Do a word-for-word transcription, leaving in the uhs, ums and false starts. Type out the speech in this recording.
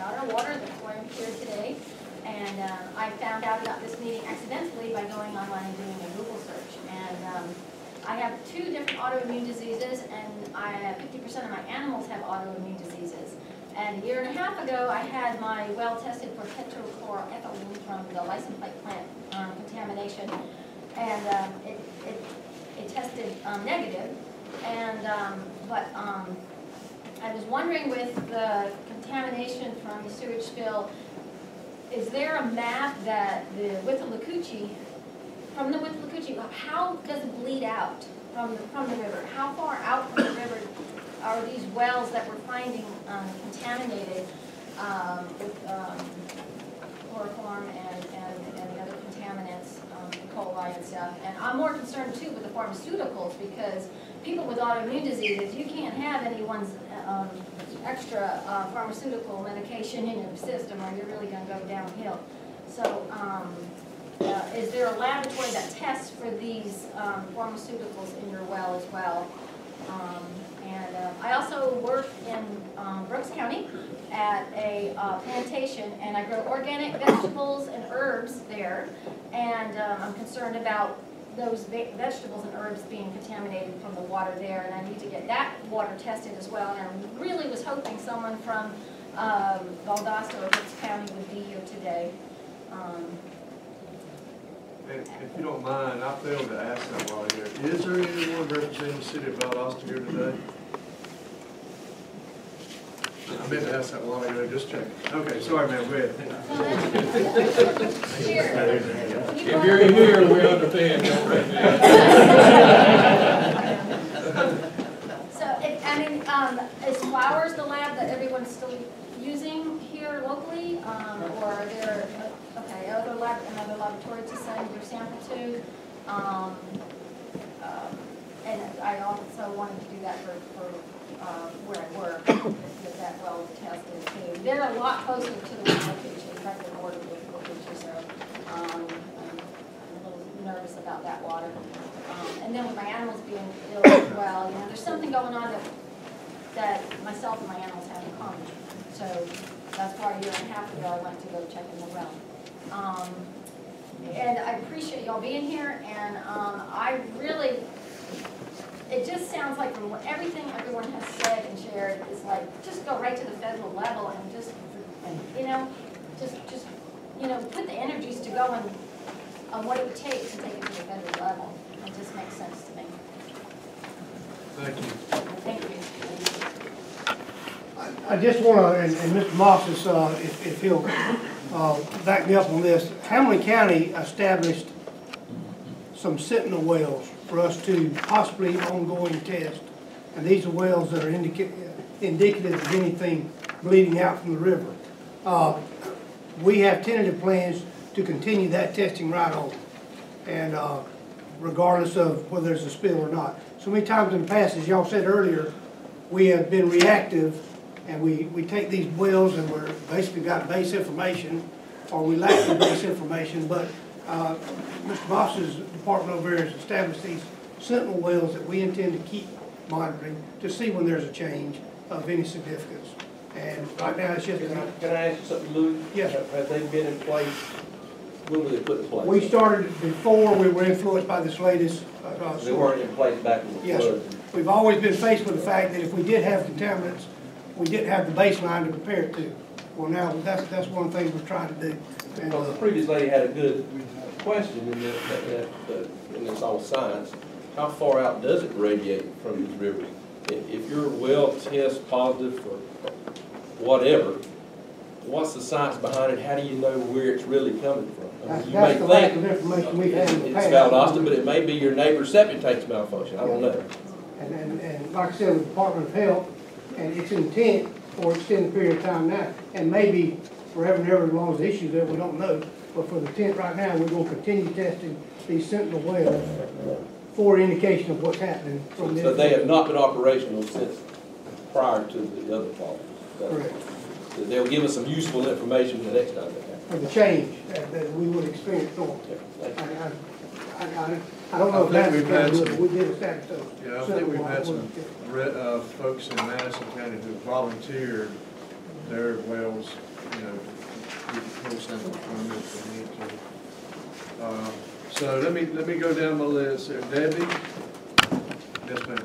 about our water that's going here today. And um, I found out about this meeting accidentally by going online and doing a Google search. And um, I have two different autoimmune diseases, and I have fifty percent of my animals have autoimmune diseases. And a year and a half ago, I had my well tested for tetrachlorethylene from the license plate plant um, contamination, and um, it, it it tested um, negative. And um, but um, I was wondering, with the contamination from the sewage spill, is there a map that the Withlacoochee, from the Withlacoochee, how does it bleed out from the, from the river? How far out from the river are these wells that we're finding um, contaminated um, with um, chloroform and, and, and the other contaminants, um, E. coli and stuff? And I'm more concerned too with the pharmaceuticals, because people with autoimmune diseases, you can't have anyone's um, extra uh, pharmaceutical medication in your system, or you're really going to go downhill. So um, uh, is there a laboratory that tests for these um, pharmaceuticals in your well as well? Um, And uh, I also work in um, Brooks County at a uh, plantation, and I grow organic vegetables and herbs there. And um, I'm concerned about those ve vegetables and herbs being contaminated from the water there, and I need to get that water tested as well. And I really was hoping someone from um, Valdosta or Pitts County would be here today. Um, If you don't mind, I failed to ask that while here. Is there anyone representing the city of Valdosta here today? I meant to ask that while ago, just checking. Okay, sorry, ma'am, go ahead. If you're here, we understand. So, if, I mean, um, is Flowers the lab that everyone's still using here locally, um, or are there? Okay, other lab, another laboratory to send your sample to, um, um, and I also wanted to do that for, for um, where I work, get that well tested too. They're a lot closer to the location, in fact, they're more than the location, so um, I'm a little nervous about that water. Um, and then with my animals being ill as well, you know, there's something going on that, that myself and my animals have in common. So that's why a year and a half ago I went to go check in the well. Um, and I appreciate y'all being here, and um, I really, it just sounds like from everything everyone has said and shared, is like, just go right to the federal level and just, you know, just, just, you know, put the energies to go on, on what it would take to take it to the federal level. It just makes sense to me. Thank you. Thank you. I, I just want to, and, and Mister Moss is, uh, if, if he'll... Uh, back me up on this. Hamlin County established some sentinel wells for us to possibly ongoing test, and these are wells that are indica indicative of anything bleeding out from the river. Uh, we have tentative plans to continue that testing right on, and uh, regardless of whether there's a spill or not. So many times in the past, as y'all said earlier, we have been reactive. And we, we take these wells and we're basically got base information, or we lack the base information, but uh, Mister Moss's department over here has established these sentinel wells that we intend to keep monitoring to see when there's a change of any significance. And right now it's just... Can I, can I ask you something, Lou? Yes, sir. Have they been in place? When were they put in place? We started before we were influenced by this latest... Uh, they weren't in place back in the yes, flood. Sir. We've always been faced with the fact that if we did have contaminants, we didn't have the baseline to compare it to. Well, now that's that's one of the things we're trying to do. And, well, the previous lady had a good question in that, and it's all science. How far out does it radiate from these rivers? If, if your well test positive for whatever, what's the science behind it? How do you know where it's really coming from? I mean, that's you that's may the lack of information we've had in the past. It's Valdosta, but it may be your neighbor's septic tank's malfunction. I don't yeah. know. And, and, and like I said, the Department of Health, and its intent for extended period of time now, and maybe forever and ever as long as the issues that we don't know. But for the intent right now, we're going to continue testing these sentinel wells for indication of what's happening. From so, so they have not been operational since prior to the other problems. Correct. So they'll give us some useful information the next time they happen. For the change that, that we would experience normally. Yeah, I, I, I don't know I if think that's we've had some, we did establish those. Yeah, I think we've had some re, uh, folks in Madison County who volunteered their wells you know, we can pull samples from if we need to. Uh, so let me let me go down my list there. Debbie? Yes, ma'am.